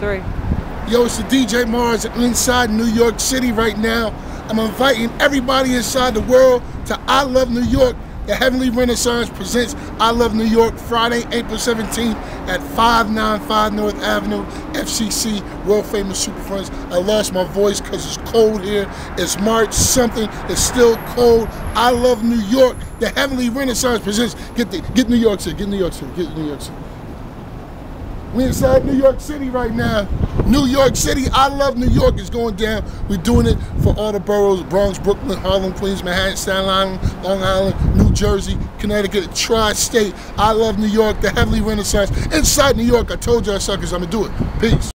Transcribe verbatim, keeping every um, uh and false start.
Three. Yo, it's the D J Mars inside New York City right now. I'm inviting everybody inside the world to I Love New York. The Heavenly Renaissance presents I Love New York, Friday, April seventeenth at five ninety-five North Avenue, F C C, world famous Superfunds. I lost my voice because it's cold here. It's March something, it's still cold. I Love New York, the Heavenly Renaissance presents. Get the, get New York City, get New York City, get New York City. We inside New York City right now. New York City, I Love New York is going down. We're doing it for all the boroughs, Bronx, Brooklyn, Harlem, Queens, Manhattan, Staten Island, Long Island, New Jersey, Connecticut, Tri-State. I Love New York, the Heavenly Renaissance. Inside New York, I told y'all suckers, I'm gonna do it. Peace.